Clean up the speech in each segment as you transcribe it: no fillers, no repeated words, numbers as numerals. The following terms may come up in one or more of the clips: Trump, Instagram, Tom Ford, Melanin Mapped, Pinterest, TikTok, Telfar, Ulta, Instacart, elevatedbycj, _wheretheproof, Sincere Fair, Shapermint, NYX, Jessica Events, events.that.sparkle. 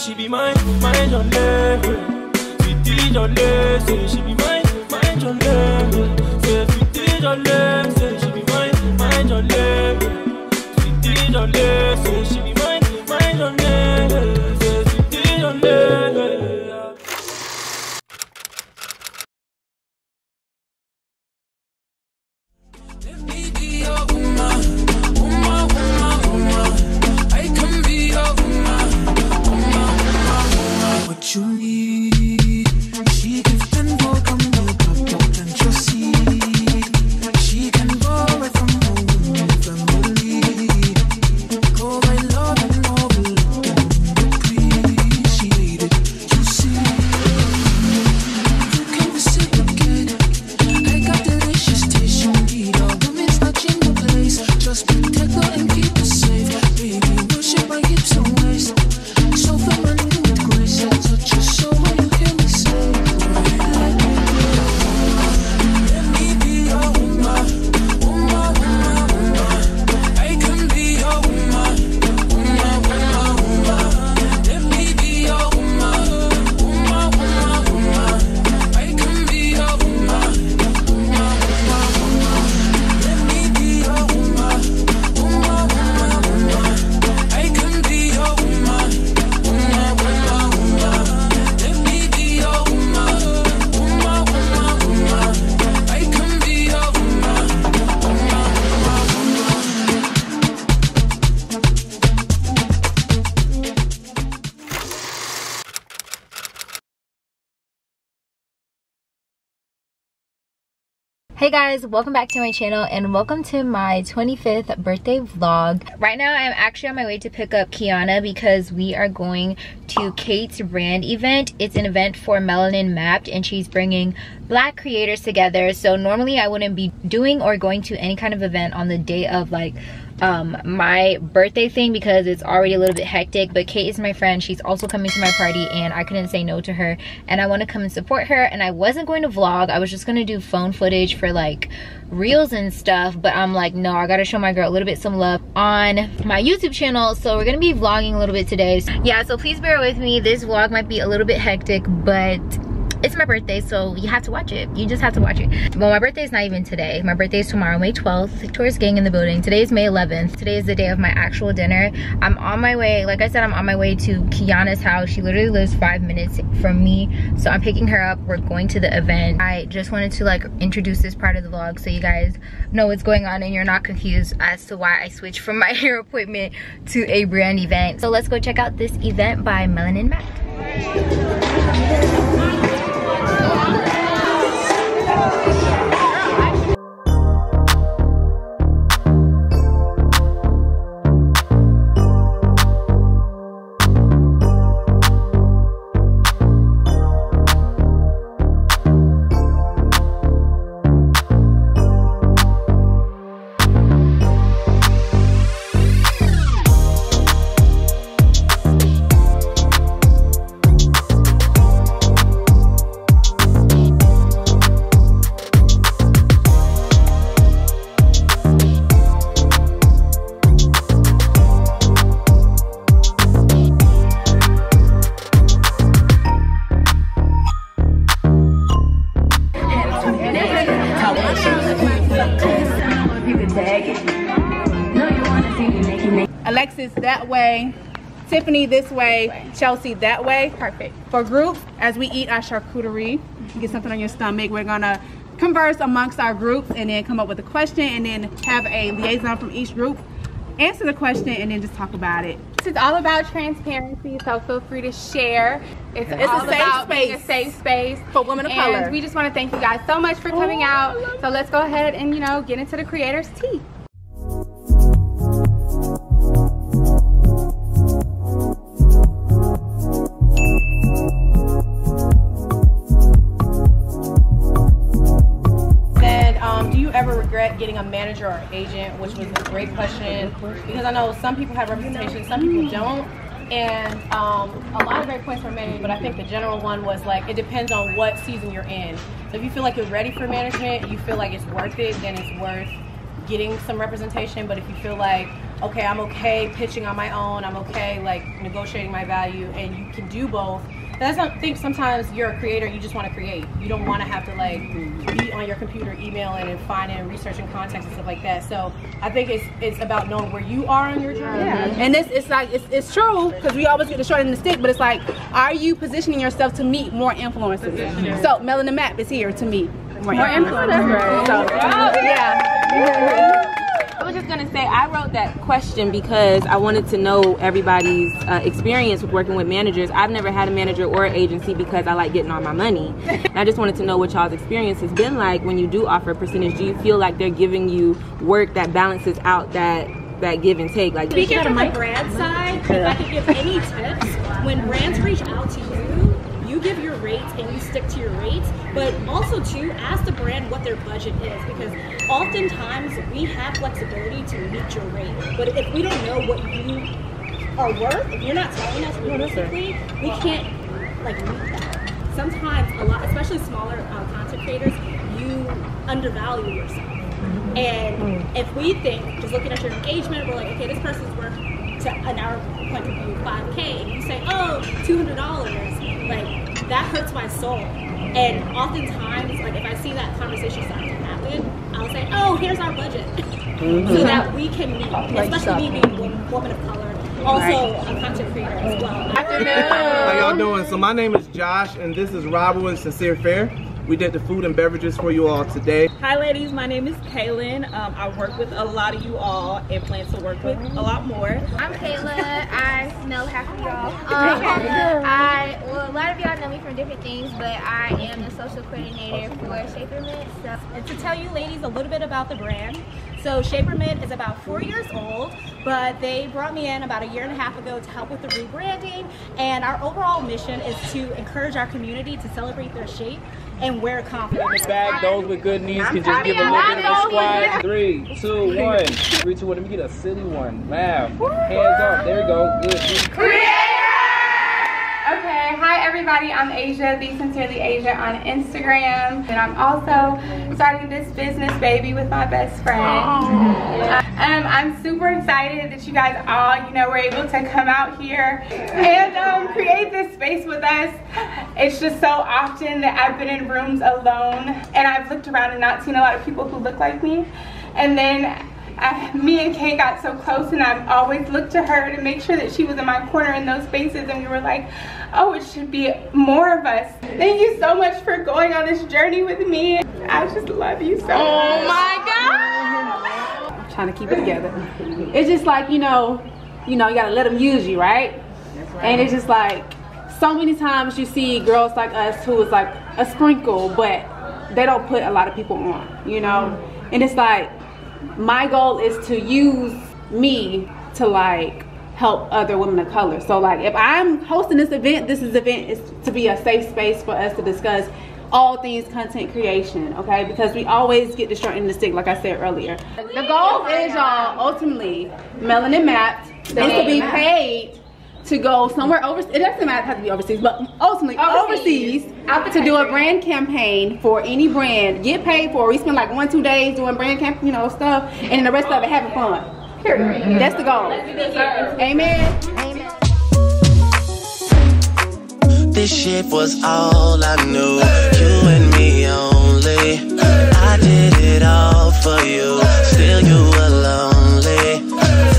say she be mine, mine John Lay. Fifty John Lay, say she be mine, mine John Lay. Say 50 John Lay, say she be mine, mine John Lay. 50 John Lay, say she be mine, mine John Lay. Say 50 John Lay. You need, she can stand for coming up, don't you see? She can go away from home, family. Go by love and over, appreciated, you see. You can reciprocate. I got delicious taste, you need all women touching the place. Just be techno and keep it safe. Baby, worship my hips and waist. So for my with grace, just so when you hear me say, let me be your woman, woman, woman, woman. I can be your woman, woman, woman, woman. Let me be your woman, woman, woman, woman. I can be your woman, woman, woman, woman. Let me be your woman, woman, woman, woman. I can be your woman. Hey guys, welcome back to my channel and welcome to my 25th birthday vlog. Right now I'm actually on my way to pick up Kiana because we are going to Kate's brand event. It's an event for Melanin Mapped and she's bringing black creators together. So normally I wouldn't be doing or going to any kind of event on the day of like my birthday thing because it's already a little bit hectic, but Kate is my friend. She's also coming to my party and I couldn't say no to her and I want to come and support her. And I wasn't going to vlog, I was just going to do phone footage for like reels and stuff, but I'm like, no, I gotta show my girl a little bit some love on my YouTube channel, so we're gonna be vlogging a little bit today. Yeah, so please bear with me, this vlog might be a little bit hectic, but it's my birthday, so you have to watch it. You just have to watch it. Well, my birthday is not even today. My birthday is tomorrow, May 12th. Tourist gang in the building. Today is May 11th. Today is the day of my actual dinner. I'm on my way. Like I said, I'm on my way to Kiana's house. She literally lives 5 minutes from me, so I'm picking her up. We're going to the event. I just wanted to like introduce this part of the vlog so you guys know what's going on and you're not confused as to why I switched from my hair appointment to a brand event. So let's go check out this event by Melanin Mapped. Alexis that way, Tiffany this way, Chelsea that way. Perfect. For groups, as we eat our charcuterie, you get something on your stomach, we're gonna converse amongst our groups and then come up with a question and then have a liaison from each group answer the question and then just talk about it. It's all about transparency, so feel free to share. It's all about being a safe space for women of color. And we just want to thank you guys so much for coming out. So let's go ahead and, you know, get into the creator's tea. Getting a manager or agent, which was a great question because I know some people have representation, some people don't, and a lot of great points were made, but I think the general one was like it depends on what season you're in. So if you feel like you're ready for management, you feel like it's worth it, then it's worth getting some representation. But if you feel like okay, I'm okay pitching on my own, I'm okay like negotiating my value, and you can do both. But that's not, I think sometimes you're a creator, you just want to create. You don't want to have to like be on your computer emailing and finding and researching contacts and stuff like that. So I think it's about knowing where you are on your journey. Yeah. And it's like it's true, because we always get the short end of the stick, but it's like, are you positioning yourself to meet more influencers? So Melanin Mapped is here to meet more influencers. So, yeah. I was just gonna say, I wrote that question because I wanted to know everybody's experience with working with managers. I've never had a manager or agency because I like getting all my money. And I just wanted to know what y'all's experience has been like when you do offer a percentage. Do you feel like they're giving you work that balances out that give and take? Like, speaking from the brand side, if I could give any tips, when brands reach out to you, you give your rates and you stick to your rates, but also too, ask the brand what their budget is, because oftentimes we have flexibility to meet your rate, but if we don't know what you are worth, if you're not telling us realistically, we can't like meet that. Sometimes a lot, especially smaller content creators, you undervalue yourself, and if we think just looking at your engagement, we're like, okay, this person's worth to an hour point of view $5K, and you say, oh, $200. Like, that hurts my soul. And oftentimes, like, if I see that conversation starting to happen, I'll say, oh, here's our budget. So that we can meet, especially me being a woman of color, also a content creator as well. How y'all doing? So my name is Josh, and this is Rob with Sincere Fair. We did the food and beverages for you all today. Hi ladies, my name is Kaylin. I work with a lot of you all and plan to work with a lot more. I'm Kayla, I smell half of y'all. Well, a lot of y'all know me from different things, but I am the social coordinator for Shapermint. So. And to tell you ladies a little bit about the brand, so Shapermint is about 4 years old, but they brought me in about 1.5 years ago to help with the rebranding, and our overall mission is to encourage our community to celebrate their shape and wear confident. In the back, those with good knees can just give a look at the squat. 3, 2, 1. 3, 2, 1. Let me get a silly one. Loud. Hands up. There we go. Good. Creator! Okay. Hi, everybody. I'm Asia, the Sincerely Asia on Instagram. And I'm also starting this business, baby, with my best friend. I'm super excited that you guys all, you know, were able to come out here and create this space with us. It's just so often that I've been in rooms alone and I've looked around and not seen a lot of people who look like me. And then me and Kay got so close, and I've always looked to her to make sure that she was in my corner in those spaces, and we were like, oh, it should be more of us. Thank you so much for going on this journey with me. I just love you so much. Oh my God! I'm trying to keep it together. It's just like, you gotta let them use you, right? That's right. And it's just like, so many times you see girls like us who is like a sprinkle, but they don't put a lot of people on, you know? And it's like, my goal is to use me to like help other women of color. So like, if I'm hosting this event, this event is to be a safe space for us to discuss all things content creation, okay? Because we always get the short end of the stick, like I said earlier. The goal is, y'all, ultimately, Melanin Mapped is to be paid to go somewhere overseas. It doesn't matter, it has to be overseas, but ultimately overseas to do a brand campaign for any brand. Get paid for it. We spend like 1-2 days doing brand camp, stuff, and the rest of it having fun. Period. That's the goal. Amen. Amen. This shit was all I knew. You and me only. I did it all for you. Still you were lonely.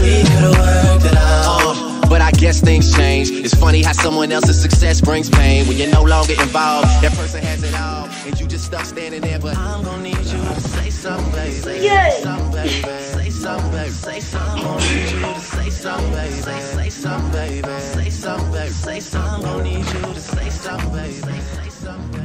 We could have worked it out. But I guess things change. It's funny how someone else's success brings pain. When you're no longer involved, that person has it all, and you just stuck standing there. But I'm gonna need you to say something, baby. Say something, baby. Say something, baby. Say something. I'm gonna need you to say something, baby. Say something, baby. Say something, baby. Say something. I'm gonna need you to say something, baby. Say something, baby.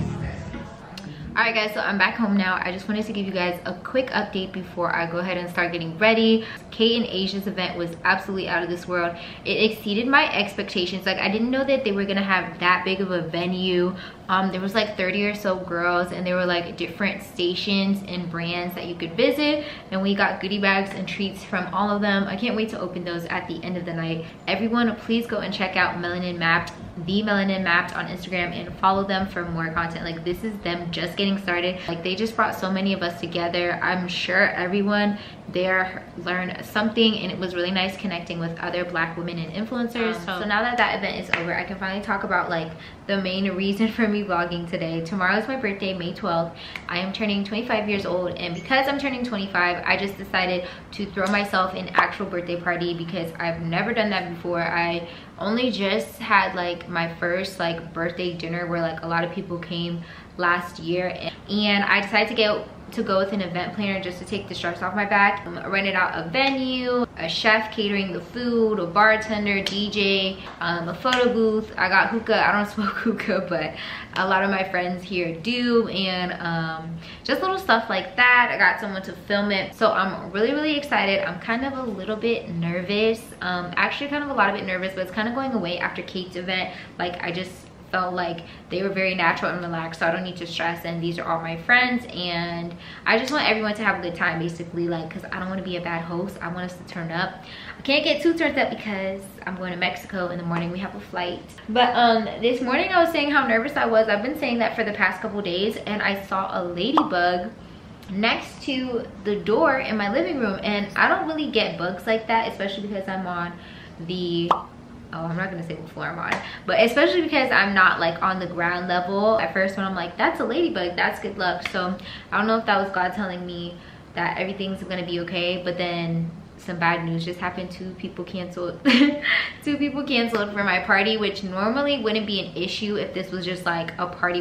Alright guys, so I'm back home now. I just wanted to give you guys a quick update before I go ahead and start getting ready. Kay and Asia's event was absolutely out of this world. It exceeded my expectations. Like, I didn't know that they were gonna have that big of a venue. There was like 30 or so girls, and there were like different stations and brands that you could visit, and we got goodie bags and treats from all of them. I can't wait to open those at the end of the night. Everyone, please go and check out Melanin Mapped, the Melanin Mapped on Instagram, and follow them for more content. Like, this is them just getting started. Like, they just brought so many of us together. I'm sure everyone there, learned something, and it was really nice connecting with other Black women and influencers. So now that that event is over, I can finally talk about like the main reason for me vlogging today. Tomorrow is my birthday, May 12th. I am turning 25 years old, and because I'm turning 25, I just decided to throw myself an actual birthday party because I've never done that before. I only just had like my first like birthday dinner where like a lot of people came last year, and I decided to go with an event planner just to take the stress off my back. I rented out a venue, a chef catering the food, a bartender, DJ, a photo booth. I got hookah. I don't smoke hookah, but a lot of my friends here do, and just little stuff like that. I got someone to film it, so I'm really excited. I'm kind of a little bit nervous, actually kind of a lot of bit nervous, but it's kind of going away after Kate's event. Like I just felt like they were very natural and relaxed, so I don't need to stress, and these are all my friends, and I just want everyone to have a good time basically, like, because I don't want to be a bad host. I want us to turn up. I can't get too turned up because I'm going to Mexico in the morning. We have a flight. But this morning I was saying how nervous I was. I've been saying that for the past couple days, and I saw a ladybug next to the door in my living room, and I don't really get bugs like that, especially because I'm on the I'm not gonna say what floor I'm on, but especially because I'm not like on the ground level. At first when I'm like, that's a ladybug, that's good luck. So I don't know if that was God telling me that everything's gonna be okay, but then some bad news just happened. Two people canceled for my party, which normally wouldn't be an issue if this was just like a party,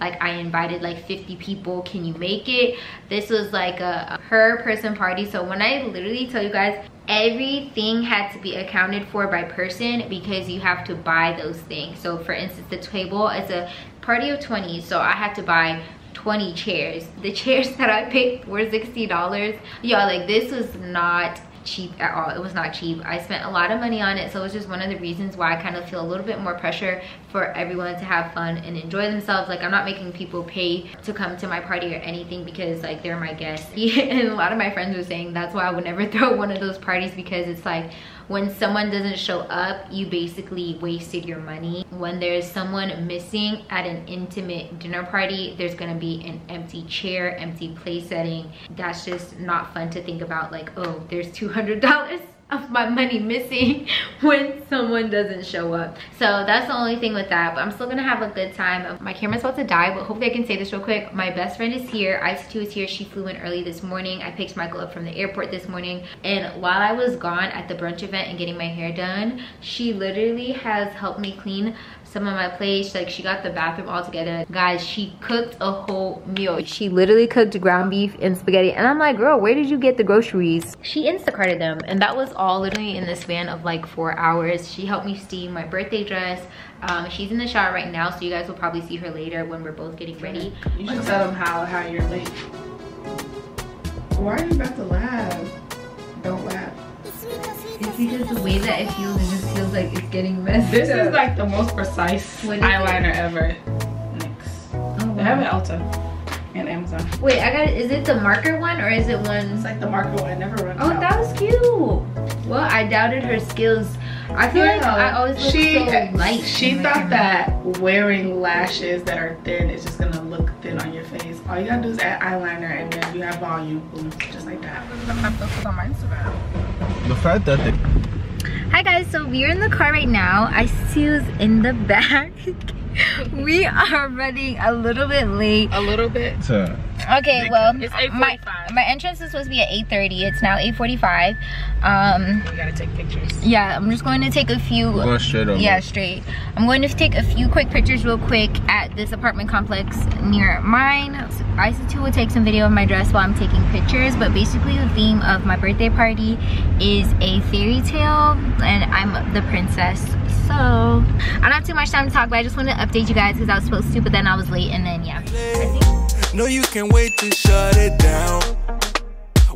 like I invited like 50 people, can you make it? This was like a per person party, so when I literally tell you guys, everything had to be accounted for by person because you have to buy those things. So for instance, the table is a party of 20, so I had to buy 20 chairs. The chairs that I picked were $60. Y'all, like, this was not cheap at all. It was not cheap. I spent a lot of money on it, so it's just one of the reasons why I kind of feel a little bit more pressure for everyone to have fun and enjoy themselves. Like, I'm not making people pay to come to my party or anything because like they're my guests. And a lot of my friends were saying that's why I would never throw one of those parties, because it's like when someone doesn't show up, you basically wasted your money. When there's someone missing at an intimate dinner party, there's gonna be an empty chair, empty place setting. That's just not fun to think about, like, oh, there's $200 of my money missing when someone doesn't show up. So that's the only thing with that, but I'm still gonna have a good time. My camera's about to die, but hopefully I can say this real quick. My best friend is here. Ice 2 is here. She flew in early this morning. I picked Michael up from the airport this morning, and while I was gone at the brunch event and getting my hair done, she literally has helped me clean some of my plates. Like, she got the bathroom all together. Guys, she cooked a whole meal. She literally cooked ground beef and spaghetti, and I'm like, girl, where did you get the groceries? She Instacarted them, and that was all literally in the span of like 4 hours. She helped me steam my birthday dress. She's in the shower right now, so you guys will probably see her later when we're both getting ready. You should tell them how you're late. Why are you about to laugh? Don't laugh. It's because the way that it feels, it just feels like it's getting messed this up. Is like the most precise eyeliner ever. NYX. Oh, wow. They have it at Ulta and Amazon. Wait, I got it. Is it the marker one or is it one? It's like the marker one. It never runs out. Oh, that was cute. Well, I doubted her skills. I feel like I always look so light. She thought that wearing lashes that are thin is just gonna look thin on your face. All you gotta do is add eyeliner and then you have volume. Boom, just like that. I'm gonna post on my Instagram. The fact that Hi guys, so we're in the car right now. I see who's in the back. We are running a little bit late. A little bit? Okay, well, it's 8:45. My entrance is supposed to be at 8:30. It's now 8:45. We gotta take pictures. Yeah, I'm just going to take a few. Going straight over. Yeah, straight. I'm going to take a few quick pictures real quick at this apartment complex near mine. IC2 will take some video of my dress while I'm taking pictures, but basically the theme of my birthday party is a fairy tale, and I'm the princess. So I don't have too much time to talk, but I just wanted to update you guys because I was supposed to, but then I was late, and then yeah. No, you can't wait to shut it down.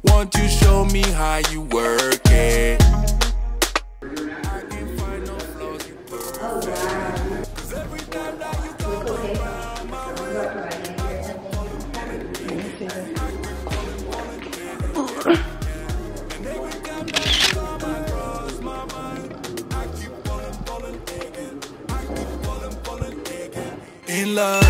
Won't you show me how you work it? I can find no flaws, you perfect. 'Cause every time that you go around my way. And every time that you come across my mind, I keep falling, in love.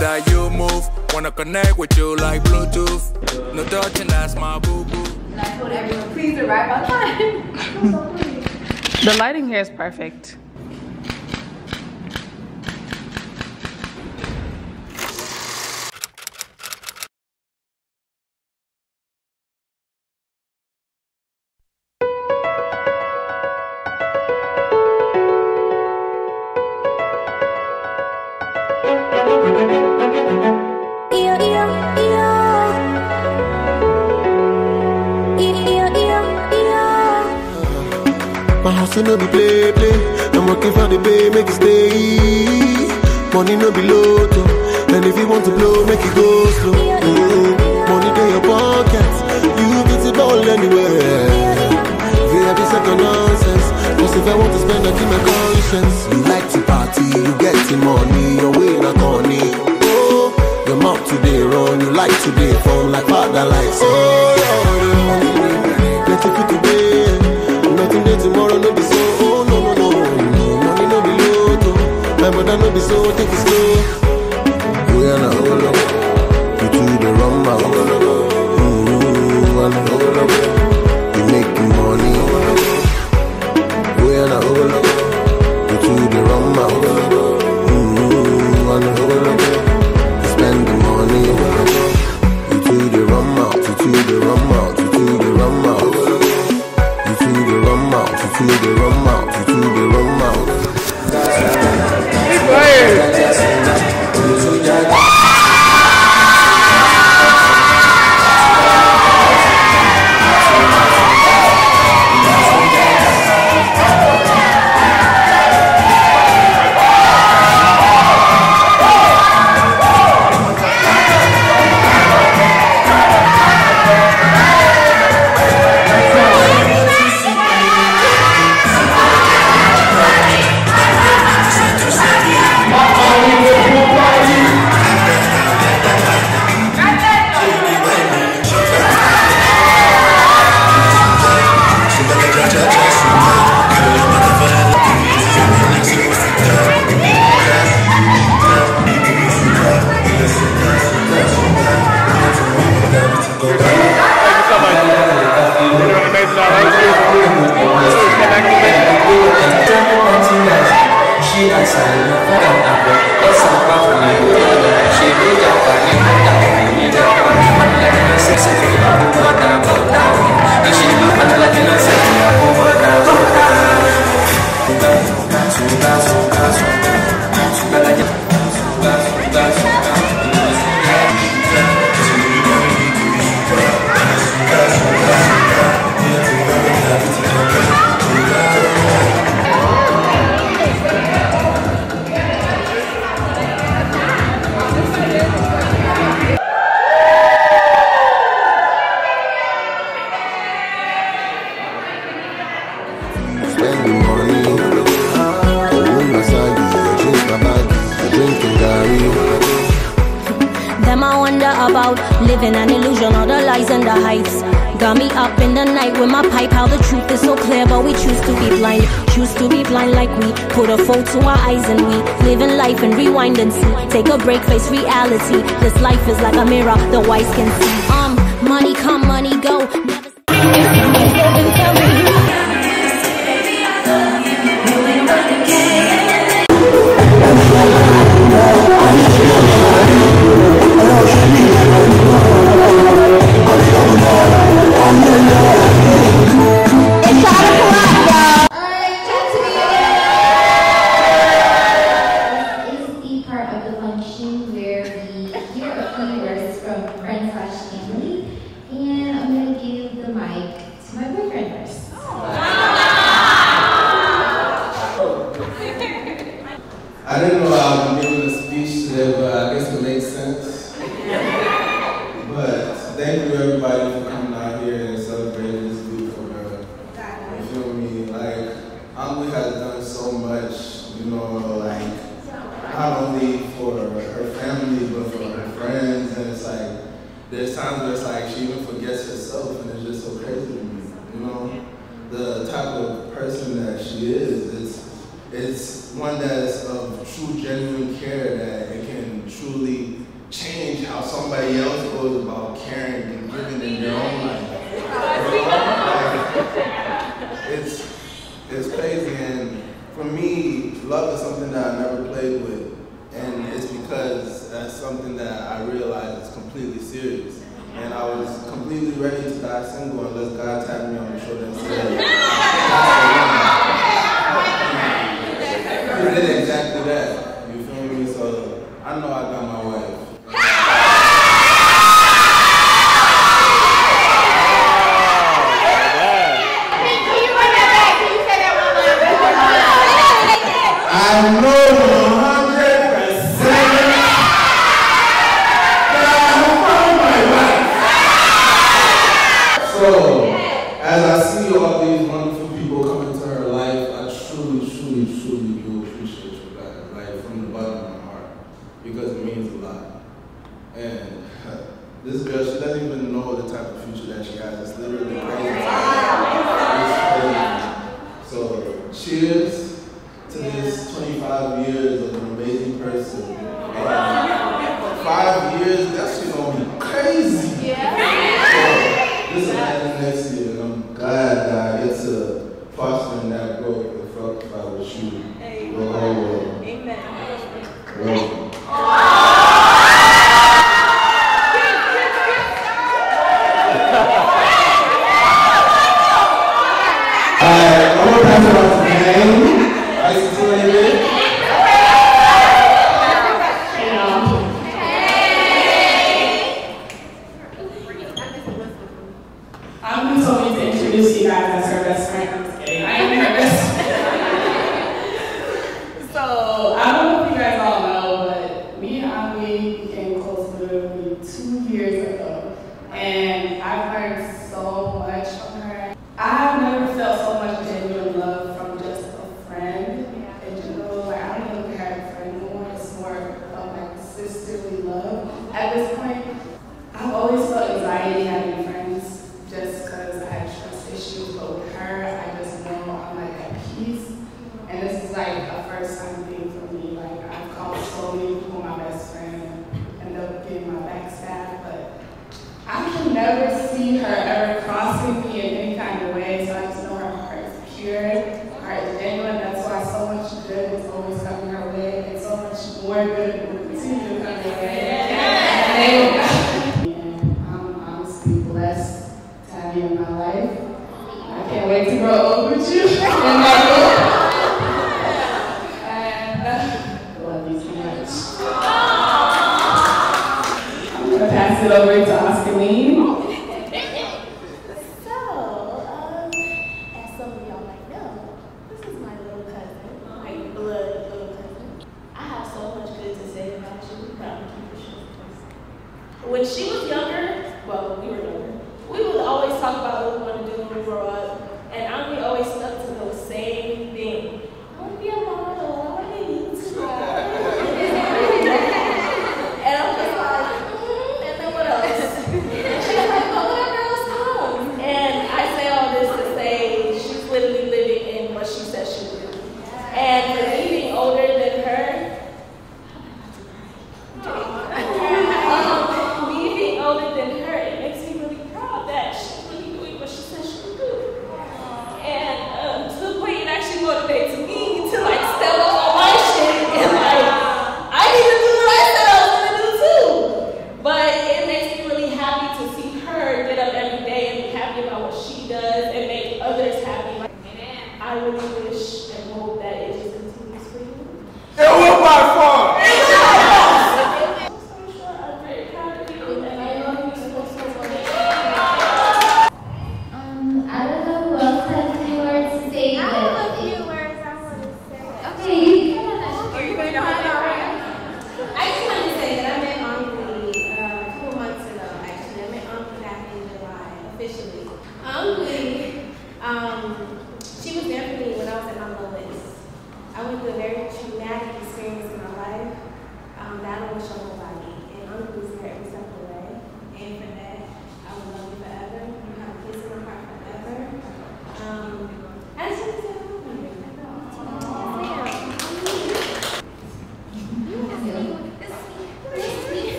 that you move. Wanna connect with you like Bluetooth. No touching, that's my boo-boo. And I told everyone, please arrive on time. The lighting here is perfect. No be play, play. I'm working for the pay, make it stay. Money no be low too. And if you want to blow, make it go slow. Money to your pocket, you get it all anywhere. VIP second nonsense. Cause if I want to spend, I keep my conscience. You like to party, you get the money. Your way not corny. Oh, your mouth today run. You like today phone like father like son. Oh, let it be today. Nothing day tomorrow, no be so, oh no, no, no, no. Money no be low, too. My brother no be so, take it slow. We are not over, you do the wrong mouth. You making money. We are not over, you do the wrong mouth. You spend the money. You do the wrong mouth, you do the wrong mouth, you do the wrong mouth. You do the wrong mouth, you do the wrong mouth. Take a break, face reality. This life is like a mirror, the wise can see. Money come, money go. One that's of true, genuine care that it can truly completely serious. And I was completely ready to die single unless God tapped me on the shoulder and said, "That's the one." He did exactly that. You feel me? So I know I got my wife. I know. She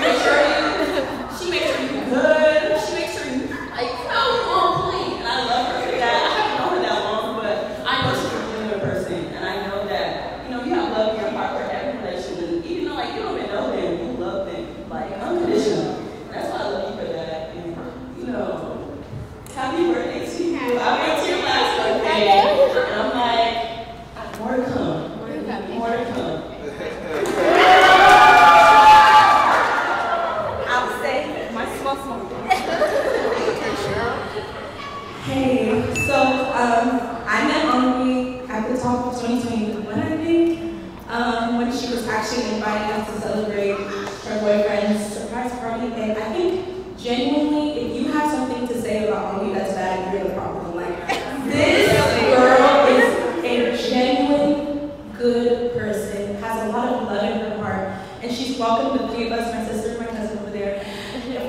makes sure you're good. She makes sure you like, Hey, so I met Anami at the top of 2021, I think, when she was actually inviting us to celebrate her boyfriend's surprise party. And I think genuinely, if you have something to say about Anami that's bad, you're the problem. Like, this girl is a genuine good person, has a lot of love in her heart, and she's welcomed the three of us, my sister, my cousin over there.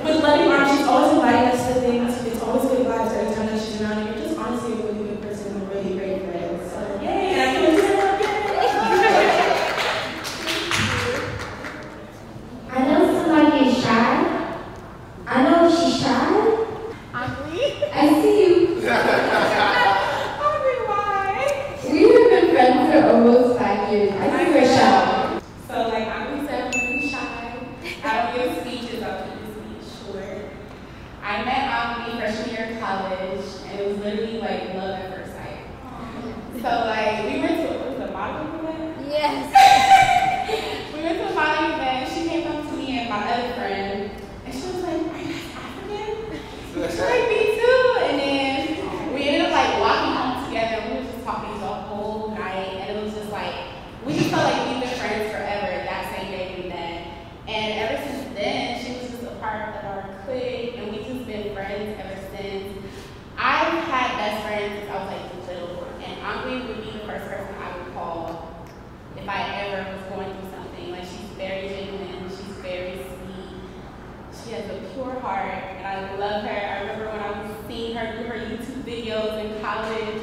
With loving arms, she's always inviting us to things. It's always good vibes every time that she's around. You're just honestly a really good person and a really great friend. So, yay! I can just say, I know somebody is shy. I know she's shy. I'm me. I see you. I'm really why. We have been friends for almost 5 years. I think we're shy. So, like, I'm said, I'm shy. I don't give speeches. I'll keep the speech short. I met freshman year of college, and it was literally like love at first sight. Aww. So like we went to a modeling event. Yes. We went to a modeling event. She came up to me and my other friend, and she was like, "Are you guys African?" She was like, "Me too." And then we ended up like walking home together. And we were just talking the whole night, and it was just like we just felt like we've been friends forever. That same day we met, and ever since then, she was just a part of our clique, and we've just been friends ever. I've had best friends since I was like little, and Anami would be the first person I would call if I ever was going through something. Like, she's very genuine, she's very sweet, she has a pure heart, and I love her. I remember when I was seeing her do her YouTube videos in college,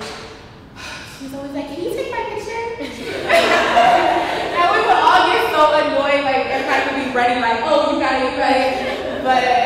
she was always like, "Can you take my picture?" And we would all get so annoyed, like everybody would be running, like, "Oh, you got it, you got it." But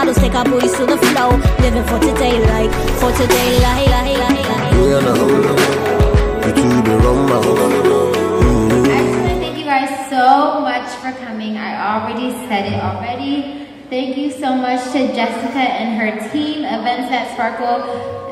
bottles, take our booties to the flow. Living for today, like, for today, like. We on a hole, we keep it on my hole. I just want to thank you guys so much for coming. I already said it already. Thank you so much to Jessica and her team, Events at Sparkle.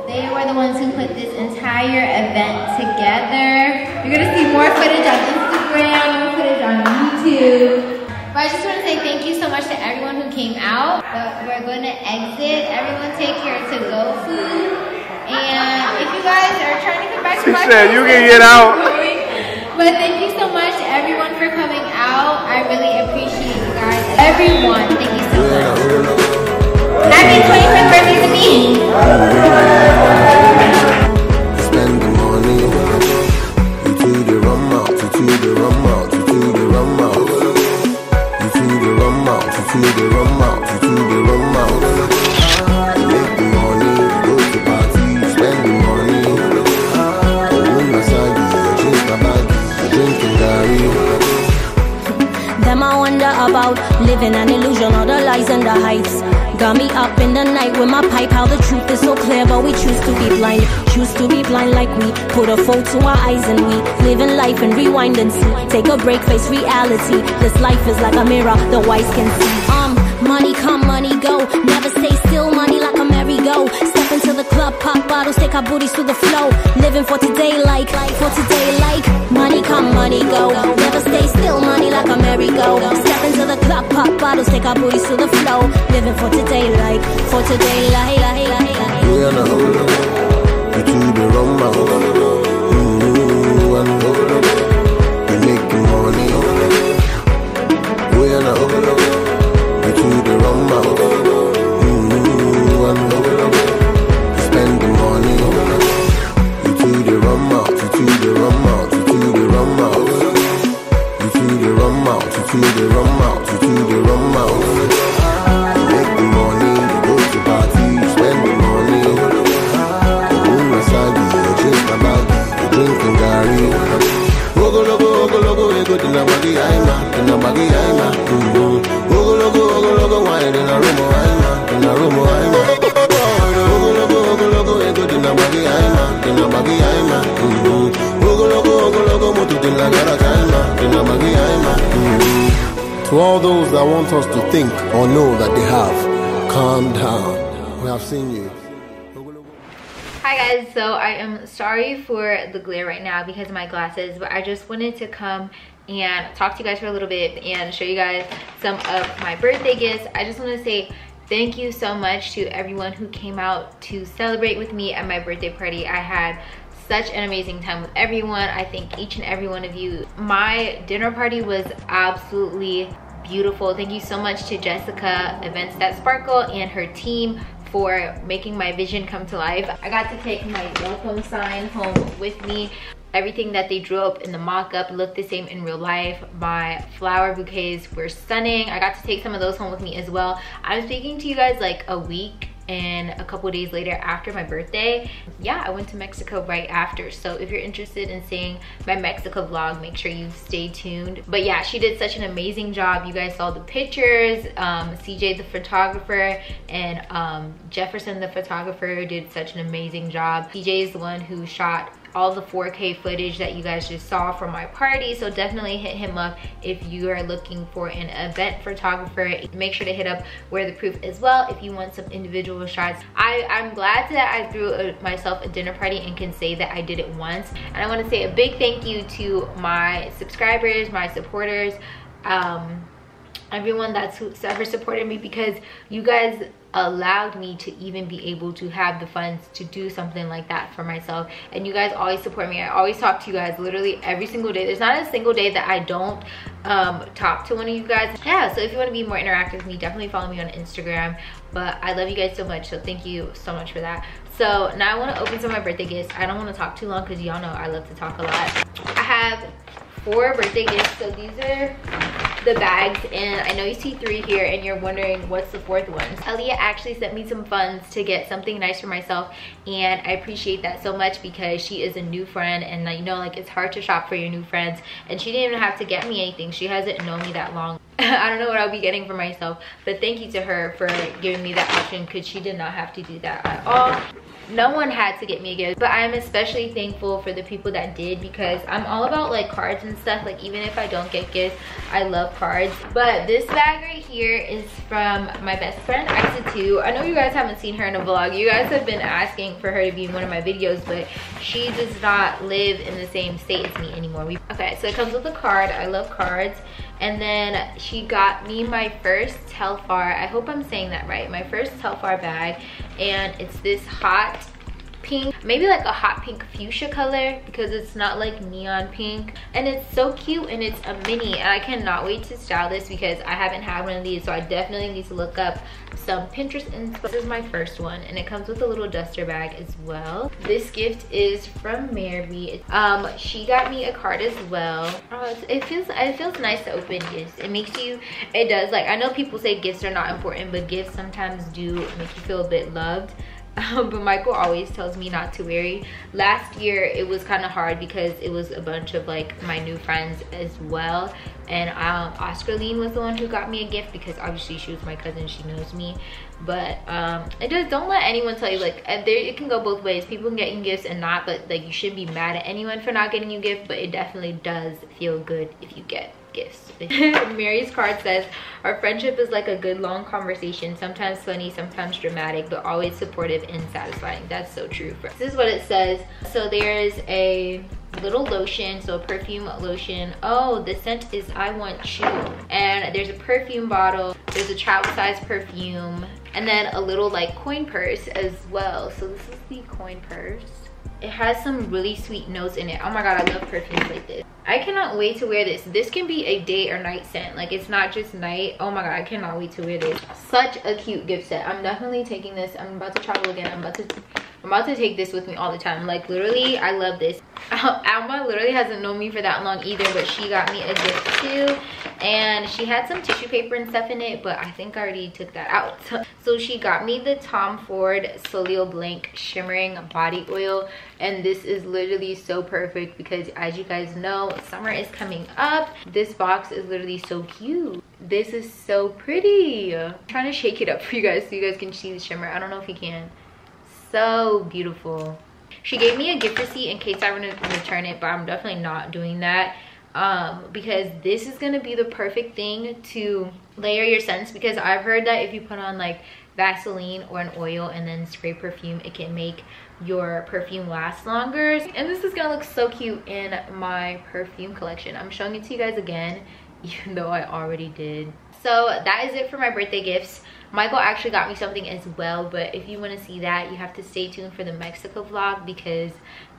They were the ones who put this entire event together. You're gonna see more footage on Instagram, more footage on YouTube. But I just wanna say thank you so much to everyone who came out. But we're gonna exit. Everyone take your to-go food. And if you guys are trying to come back to my show, you can get out. But thank you so much to everyone for coming out. I really appreciate you guys. Everyone, thank you so much. Happy 25th birthday to me! Spend the morning you do the rum out, you do the rum out, you do the rum out. You do the rum out, you do the rum out, you do the rum out. Make the morning, go to party, spend the morning. When I saw you, I drink my body, I drink in Gary. Them I wonder about living an illusion, all the lies and the heights. Got me up in the night with my pipe. How the truth is so clear, but we choose to be blind. Choose to be blind like we put a fold to our eyes and we live in life and rewind and see. Take a break, face reality. This life is like a mirror, the wise can see. Money come, money go. Never stay still, money like a merry-go. Step into the club, pop bottles, take our booties to the flow. Living for today like, for today like. Money come, money go. Never stay still, money like a merry-go. Step into the club, pop bottles, take our booties to the flow. Living for today like, for today like. We on a hold up, we do the rum out. We make the money hold up. We on a hold up. To all those that want us to think or know that they have, calm down. We have seen you. Hi guys, so I am sorry for the glare right now because of my glasses, but I just wanted to come and talk to you guys for a little bit and show you guys some of my birthday gifts. I just want to say thank you so much to everyone who came out to celebrate with me at my birthday party. I had such an amazing time with everyone. I thank each and every one of you. My dinner party was absolutely beautiful. Thank you so much to Jessica Events That Sparkle and her team for making my vision come to life. I got to take my welcome sign home with me. Everything that they drew up in the mock-up looked the same in real life. My flower bouquets were stunning. I got to take some of those home with me as well. I'm speaking to you guys like a week and a couple days later after my birthday. Yeah, I went to Mexico right after. So if you're interested in seeing my Mexico vlog, make sure you stay tuned. But yeah, she did such an amazing job. You guys saw the pictures. CJ the photographer and Jefferson the photographer did such an amazing job. CJ is the one who shot all the 4K footage that you guys just saw from my party, so definitely hit him up if you are looking for an event photographer. Make sure to hit up Wear the Proof as well if you want some individual shots. I'm glad that I threw myself a dinner party and can say that I did it once. And I want to say a big thank you to my subscribers, my supporters, everyone that's ever supported me, because you guys allowed me to even be able to have the funds to do something like that for myself. And you guys always support me. I always talk to you guys literally every single day. There's not a single day that I don't talk to one of you guys. Yeah, so if you want to be more interactive with me, definitely follow me on Instagram. But I love you guys so much, so thank you so much for that. So now I want to open some of my birthday gifts. I don't want to talk too long because y'all know I love to talk a lot. I have 4 birthday gifts, so these are the bags, and I know you see three here and you're wondering what's the fourth one. Aaliyah actually sent me some funds to get something nice for myself, and I appreciate that so much because she is a new friend, and you know, like, it's hard to shop for your new friends, and she didn't even have to get me anything. She hasn't known me that long. I don't know what I'll be getting for myself, but thank you to her for giving me that option because she did not have to do that at all. No one had to get me a gift, but I'm especially thankful for the people that did, because I'm all about like cards and stuff. Like, even if I don't get gifts, I love cards. But this bag right here is from my best friend Isa too. I know you guys haven't seen her in a vlog. You guys have been asking for her to be in one of my videos, but she does not live in the same state as me anymore. Okay, so it comes with a card. I love cards. And then she got me my first Telfar, I hope I'm saying that right, my first Telfar bag, and it's this hot pink, maybe like a hot pink fuchsia color, because it's not like neon pink, and it's so cute, and it's a mini, and I cannot wait to style this because I haven't had one of these, so I definitely need to look up some Pinterest inspo. This is my first one, and it comes with a little duster bag as well. This gift is from Mary. She got me a card as well. It feels nice to open gifts. It makes you, it does, like, I know people say gifts are not important, but gifts sometimes do make you feel a bit loved. But Michael always tells me not to worry. Last year it was kind of hard because it was a bunch of like my new friends as well, and Oscar Lean was the one who got me a gift because obviously she was my cousin, she knows me. But it just, don't let anyone tell you, like, it can go both ways. People can get you gifts and not, but like, you shouldn't be mad at anyone for not getting you a gift, but it definitely does feel good if you get gifts. Mary's card says, our friendship is like a good long conversation, sometimes funny, sometimes dramatic, but always supportive and satisfying. That's so true. This is what it says. So there's a little lotion, so a perfume lotion. Oh, the scent is I Want You. And there's a perfume bottle, there's a travel size perfume, and then a little like coin purse as well. So this is the coin purse. It has some really sweet notes in it. Oh my god, I love perfumes like this. I cannot wait to wear this. This can be a day or night scent. Like, it's not just night. Oh my god, I cannot wait to wear this. Such a cute gift set. I'm definitely taking this. I'm about to travel again. I'm about to take this with me all the time. Like, literally, I love this. Alma literally hasn't known me for that long either, but she got me a gift too. And she had some tissue paper and stuff in it, but I think I already took that out. So she got me the Tom Ford Solio Blank Shimmering Body Oil. And this is literally so perfect because, as you guys know, summer is coming up. This box is literally so cute. This is so pretty. I'm trying to shake it up for you guys so you guys can see the shimmer. I don't know if you can. So beautiful. She gave me a gift receipt in case I want to return it, but I'm definitely not doing that, because this is going to be the perfect thing to layer your scents, because I've heard that if you put on like Vaseline or an oil and then spray perfume, it can make your perfume last longer. And this is gonna look so cute in my perfume collection. I'm showing it to you guys again, even though I already did. So that is it for my birthday gifts. Michael actually got me something as well, but if you want to see that, you have to stay tuned for the Mexico vlog, because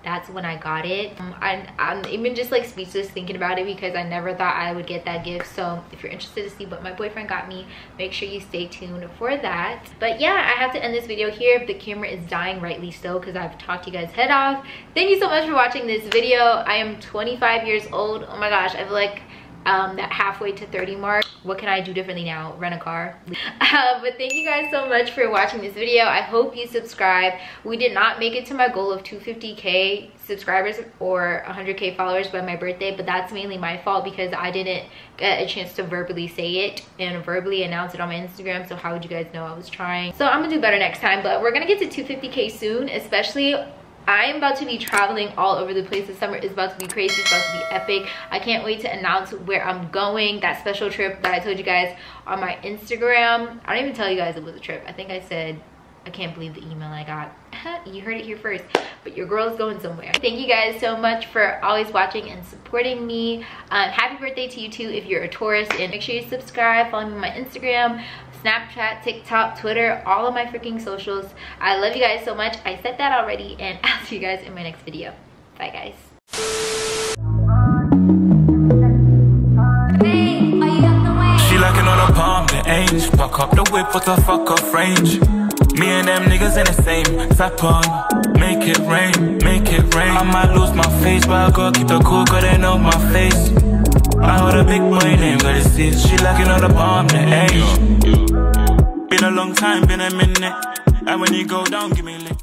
that's when I got it. I'm even just like speechless thinking about it because I never thought I would get that gift. So if you're interested to see what my boyfriend got me, make sure you stay tuned for that. But yeah, I have to end this video here. The camera is dying, rightly so, because I've talked you guys head off. Thank you so much for watching this video. I am 25 years old. Oh my gosh, I feel like that halfway to 30 mark. What can I do differently now? Rent a car. But thank you guys so much for watching this video. I hope you subscribe. We did not make it to my goal of 250K subscribers or 100K followers by my birthday, but that's mainly my fault because I didn't get a chance to verbally say it and verbally announce it on my Instagram. So how would you guys know I was trying? So I'm gonna do better next time, but we're gonna get to 250K soon, especially I'm about to be traveling all over the place. The summer is about to be crazy. It's about to be epic. I can't wait to announce where I'm going. That special trip that I told you guys on my Instagram. I don't even tell you guys it was a trip. I think I said, I can't believe the email I got. You heard it here first, but your girl's going somewhere. Thank you guys so much for always watching and supporting me. Happy birthday to you too if you're a Taurus. And make sure you subscribe, follow me on my Instagram, Snapchat, TikTok, Twitter, all of my freaking socials. I love you guys so much. I said that already, and I'll see you guys in my next video. Bye guys. She lacking on a palm, the Ainge. Fuck up the whip, what the fuck off range. Me and them niggas in the same. Tap on, make it rain, make it rain. I might lose my face, but I gotta keep the cool, cause they know my face. I heard a big boy name, but it's this. She lacking on the bomb, the age. Been a long time, been a minute. And when you go down, give me a lick.